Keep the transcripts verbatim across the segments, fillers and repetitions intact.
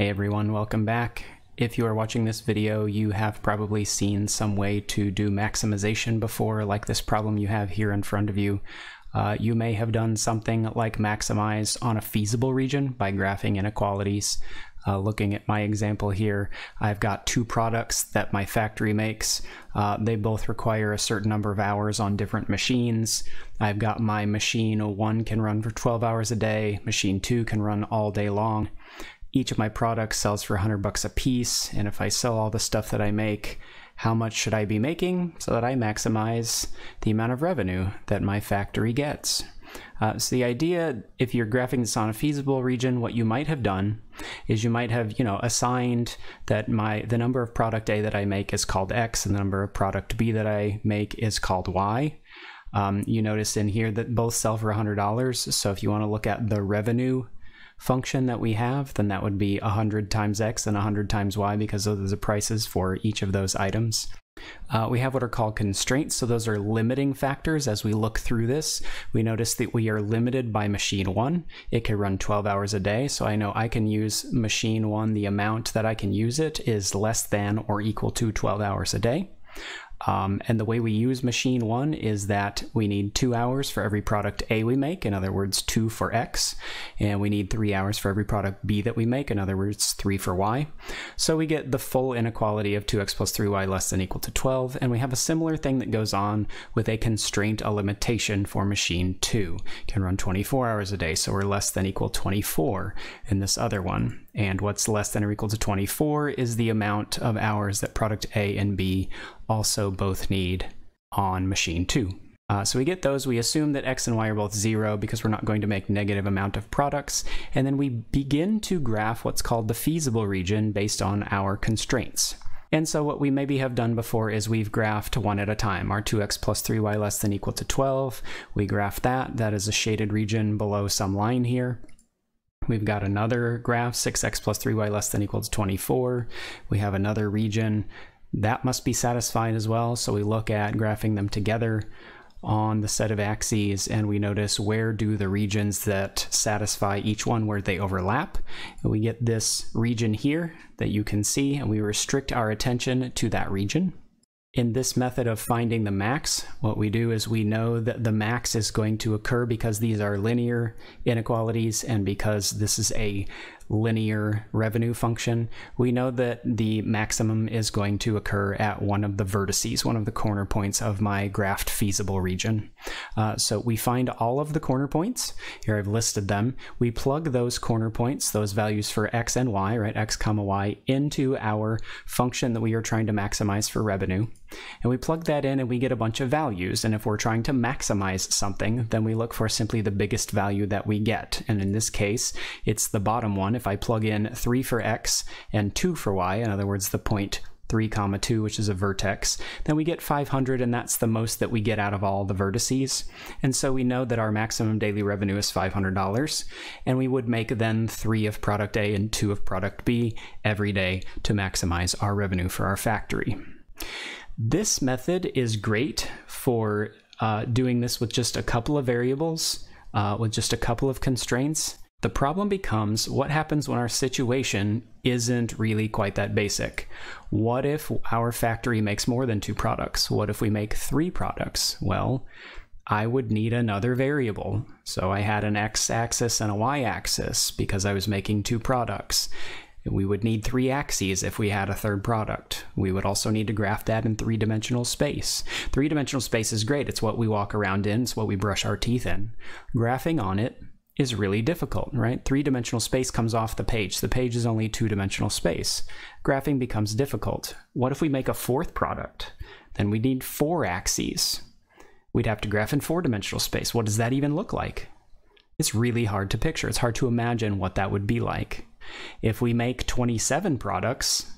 Hey everyone, welcome back. If you are watching this video, you have probably seen some way to do maximization before, like this problem you have here in front of you. Uh, you may have done something like maximize on a feasible region by graphing inequalities. Uh, looking at my example here, I've got two products that my factory makes. Uh, they both require a certain number of hours on different machines. I've got my machine one can run for twelve hours a day, machine two can run all day long. Each of my products sells for one hundred bucks a piece, and if I sell all the stuff that I make, how much should I be making so that I maximize the amount of revenue that my factory gets? Uh, so the idea, if you're graphing this on a feasible region, what you might have done is you might have, you know, assigned that my the number of product A that I make is called X, and the number of product B that I make is called Y. Um, you notice in here that both sell for one hundred dollars, so if you want to look at the revenue function that we have, then that would be one hundred times X and one hundred times Y, because those are the prices for each of those items. Uh, we have what are called constraints, so those are limiting factors. As we look through this, we notice that we are limited by machine one. It can run twelve hours a day, so I know I can use machine one. The amount that I can use it is less than or equal to twelve hours a day. Um, and the way we use machine one is that we need two hours for every product A we make, in other words, two for X, and we need three hours for every product B that we make, in other words, three for Y. So we get the full inequality of two X plus three Y less than or equal to twelve, and we have a similar thing that goes on with a constraint, a limitation for machine two. It can run twenty-four hours a day, so we're less than or equal to twenty-four in this other one. And what's less than or equal to twenty-four is the amount of hours that product A and B also both need on machine two. Uh, so we get those, we assume that X and Y are both zero because we're not going to make negative amount of products, and then we begin to graph what's called the feasible region based on our constraints. And so what we maybe have done before is we've graphed one at a time. Our two X plus three Y less than or equal to twelve, we graph that, that is a shaded region below some line here. We've got another graph, six X plus three Y less than or equal to twenty-four. We have another region that must be satisfied as well. So we look at graphing them together on the set of axes, and we notice where do the regions that satisfy each one, where they overlap. And we get this region here that you can see, and we restrict our attention to that region. In this method of finding the max, what we do is we know that the max is going to occur because these are linear inequalities, and because this is a linear revenue function, we know that the maximum is going to occur at one of the vertices, one of the corner points of my graphed feasible region. Uh, so we find all of the corner points. Here I've listed them. We plug those corner points, those values for X and Y, right, X comma Y, into our function that we are trying to maximize for revenue. And we plug that in and we get a bunch of values. And if we're trying to maximize something, then we look for simply the biggest value that we get. And in this case, it's the bottom one. If I plug in three for X and two for Y, in other words, the point three comma two, which is a vertex, then we get five hundred, and that's the most that we get out of all the vertices. And so we know that our maximum daily revenue is five hundred dollars, and we would make then three of product A and two of product B every day to maximize our revenue for our factory. This method is great for uh, doing this with just a couple of variables, uh, with just a couple of constraints. The problem becomes what happens when our situation isn't really quite that basic. What if our factory makes more than two products? What if we make three products? Well, I would need another variable. So I had an x-axis and a y-axis because I was making two products. We would need three axes if we had a third product. We would also need to graph that in three-dimensional space. Three-dimensional space is great. It's what we walk around in. It's what we brush our teeth in. Graphing on it is really difficult, right? Three-dimensional space comes off the page. The page is only two-dimensional space. Graphing becomes difficult. What if we make a fourth product? Then we need four axes. We'd have to graph in four-dimensional space. What does that even look like? It's really hard to picture. It's hard to imagine what that would be like. If we make twenty-seven products,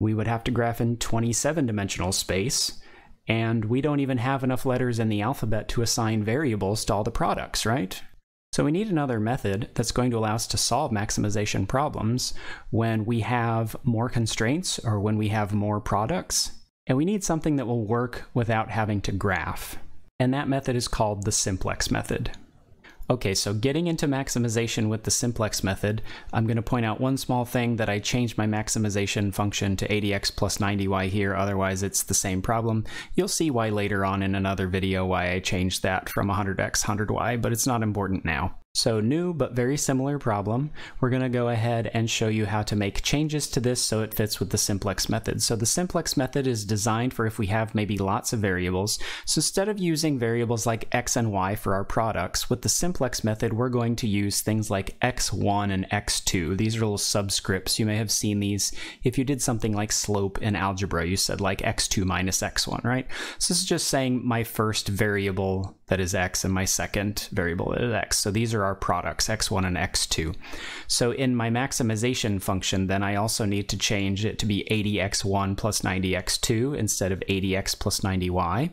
we would have to graph in twenty-seven dimensional space, and we don't even have enough letters in the alphabet to assign variables to all the products, right? So we need another method that's going to allow us to solve maximization problems when we have more constraints or when we have more products, and we need something that will work without having to graph. And that method is called the simplex method. Okay, so getting into maximization with the simplex method, I'm going to point out one small thing that I changed my maximization function to eighty x plus ninety y here, otherwise it's the same problem. You'll see why later on in another video why I changed that from one hundred x, one hundred y, but it's not important now. So new but very similar problem. We're going to go ahead and show you how to make changes to this so it fits with the simplex method. So the simplex method is designed for if we have maybe lots of variables. So instead of using variables like x and y for our products, with the simplex method we're going to use things like x one and x two. These are little subscripts. You may have seen these if you did something like slope in algebra. You said like x two minus x one, right? So this is just saying my first variable that is x and my second variable that is x. So these are our products, x one and x two. So in my maximization function, then I also need to change it to be eighty x one plus ninety x two instead of eighty x plus ninety y.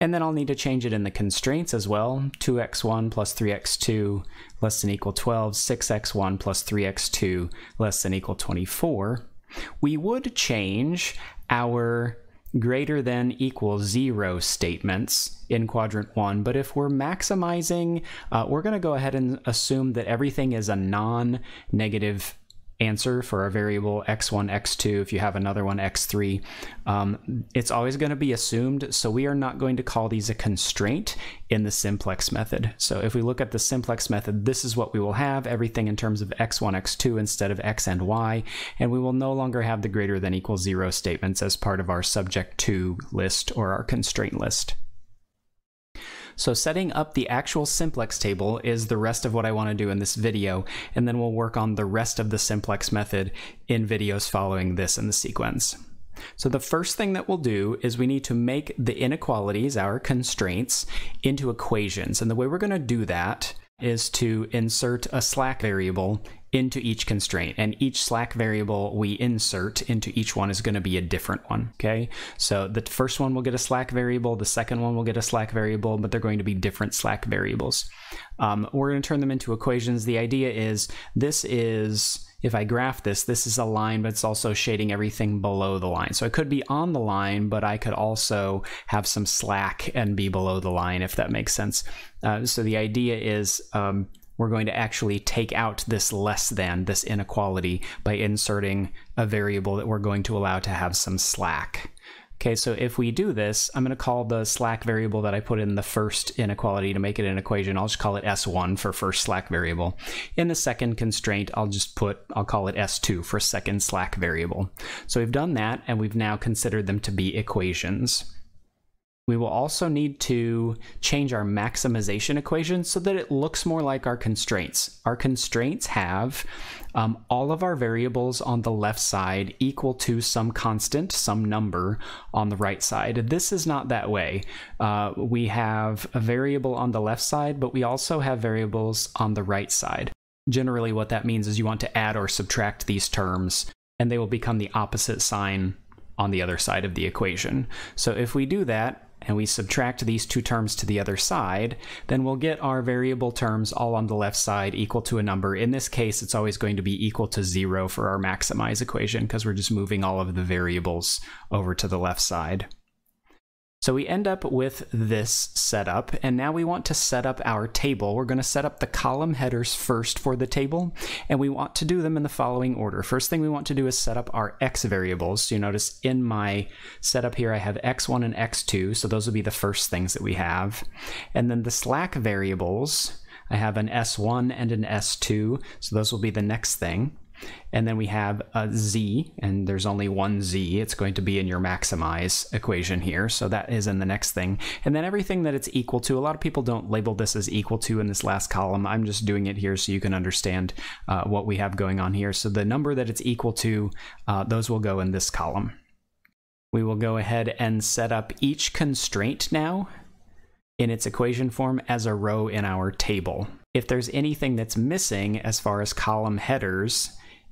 And then I'll need to change it in the constraints as well, two x one plus three x two less than equal twelve, six x one plus three x two less than equal twenty-four. We would change our greater than equals zero statements in quadrant one, but if we're maximizing, uh, we're going to go ahead and assume that everything is a non-negative answer for our variable x one, x two. If you have another one, x three, um, it's always going to be assumed, so we are not going to call these a constraint in the simplex method. So if we look at the simplex method, this is what we will have, everything in terms of x one, x two instead of x and y, and we will no longer have the greater than equal zero statements as part of our subject to list or our constraint list. So setting up the actual simplex table is the rest of what I want to do in this video, and then we'll work on the rest of the simplex method in videos following this in the sequence. So the first thing that we'll do is we need to make the inequalities, our constraints, into equations. And the way we're going to do that is to insert a slack variable into each constraint, and each slack variable we insert into each one is going to be a different one. Okay, so the first one will get a slack variable, the second one will get a slack variable, but they're going to be different slack variables. Um, we're going to turn them into equations. The idea is this is, if I graph this, this is a line, but it's also shading everything below the line. So I could be on the line, but I could also have some slack and be below the line, if that makes sense. Uh, so the idea is um, we're going to actually take out this less than, this inequality, by inserting a variable that we're going to allow to have some slack. Okay, so if we do this, I'm going to call the slack variable that I put in the first inequality to make it an equation, I'll just call it S one for first slack variable. In the second constraint, I'll just put, I'll call it S two for second slack variable. So we've done that, and we've now considered them to be equations. We will also need to change our maximization equation so that it looks more like our constraints. Our constraints have um, all of our variables on the left side equal to some constant, some number on the right side. This is not that way. Uh, we have a variable on the left side, but we also have variables on the right side. Generally, what that means is you want to add or subtract these terms, and they will become the opposite sign on the other side of the equation. So if we do that, and we subtract these two terms to the other side, then we'll get our variable terms all on the left side equal to a number. In this case, it's always going to be equal to zero for our maximize equation because we're just moving all of the variables over to the left side. So we end up with this setup, and now we want to set up our table. We're going to set up the column headers first for the table, and we want to do them in the following order. First thing we want to do is set up our x variables. So you notice in my setup here I have x one and x two, so those will be the first things that we have. And then the slack variables, I have an S one and an S two, so those will be the next thing. And then we have a z, and there's only one z. It's going to be in your maximize equation here, so that is in the next thing. And then everything that it's equal to, a lot of people don't label this as equal to in this last column. I'm just doing it here so you can understand uh, what we have going on here. So the number that it's equal to, uh, those will go in this column. We will go ahead and set up each constraint now in its equation form as a row in our table. If there's anything that's missing as far as column headers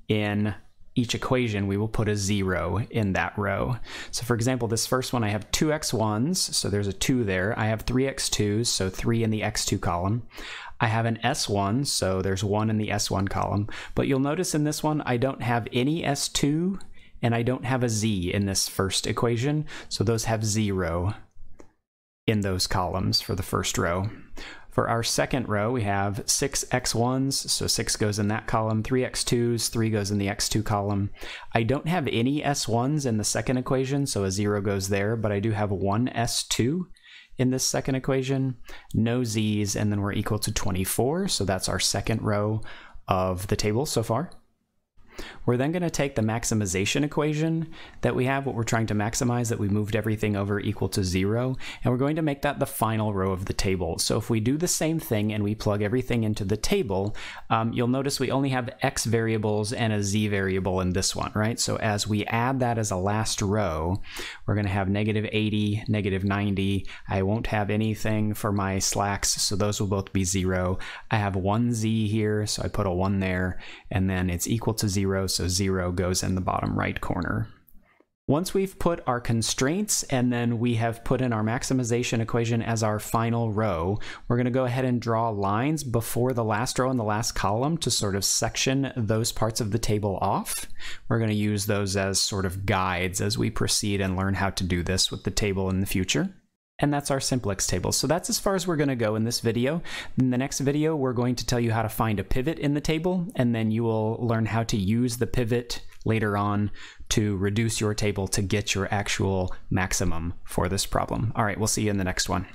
in each equation, we will put a zero in that row. So for example, this first one, I have two x ones, so there's a two there. I have three x twos, so three in the x two column. I have an S one, so there's one in the S one column. But you'll notice in this one, I don't have any S two, and I don't have a z in this first equation, so those have zero in those columns for the first row. For our second row, we have six x ones, so six goes in that column, three x twos, three goes in the x two column. I don't have any s ones in the second equation, so a zero goes there, but I do have one s two in this second equation, no z's, and then we're equal to twenty-four, so that's our second row of the table so far. We're then going to take the maximization equation that we have, what we're trying to maximize, that we moved everything over equal to zero, and we're going to make that the final row of the table. So if we do the same thing and we plug everything into the table, um, you'll notice we only have x variables and a z variable in this one, right? So as we add that as a last row, we're going to have negative eighty, negative ninety. I won't have anything for my slacks, so those will both be zero. I have one z here, so I put a one there, and then it's equal to zero. So zero goes in the bottom right corner. Once we've put our constraints and then we have put in our maximization equation as our final row, we're going to go ahead and draw lines before the last row and the last column to sort of section those parts of the table off. We're going to use those as sort of guides as we proceed and learn how to do this with the table in the future. And that's our simplex table. So that's as far as we're going to go in this video. In the next video, we're going to tell you how to find a pivot in the table, and then you will learn how to use the pivot later on to reduce your table to get your actual maximum for this problem. All right, we'll see you in the next one.